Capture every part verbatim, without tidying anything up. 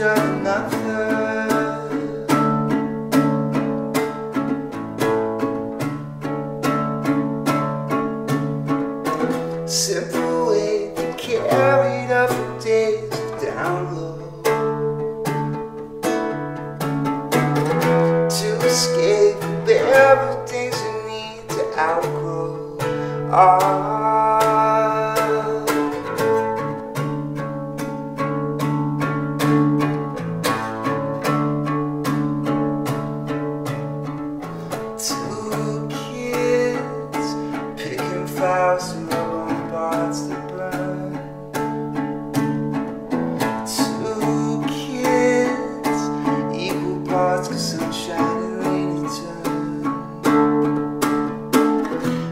ocean, nothing. Simple way to carry up for days down low, to escape the bare things you need to outgrow. Ah. Flowers to open pots to burn. Two kids, equal parts, 'cause sunshine and rain turn.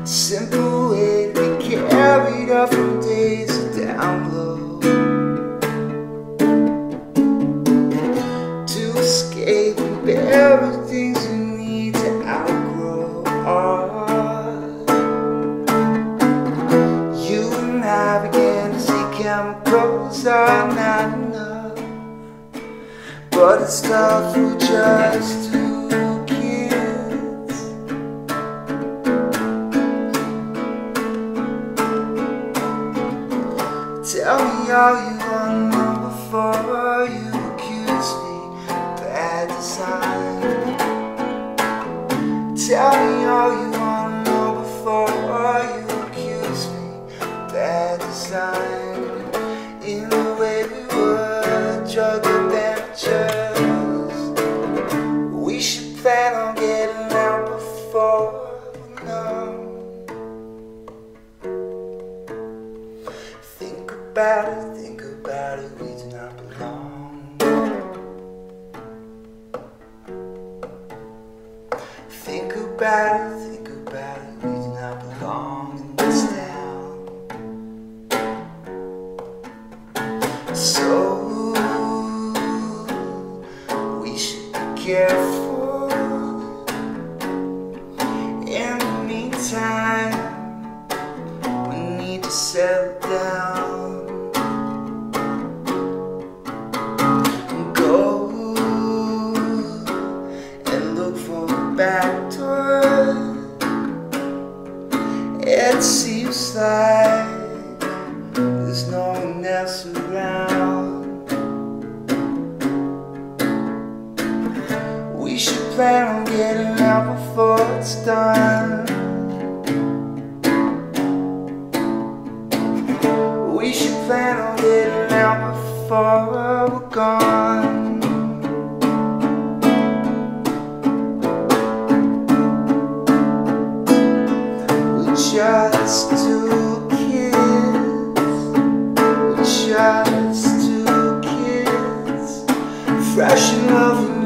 Simple way to be carried up from days down low, to escape and bury things you need to outgrow. Oh. I began to see chemicals are not enough, but it's tough for just two kids. Tell me all you want to know before you accuse me of bad design. Tell me all you want to know before you in the way we were, drug adventures. We should plan on getting out before we're numb. Think about it, think about it, we do not belong. Think about it, think about it, we do not belong in this town. So we should be careful. In the meantime, we need to settle down. Go and look for the back door. It seems like there's no one else around. We should plan on getting out before it's done. We should plan on getting out before we're gone. We're just two kids. Just two kids, fresh enough.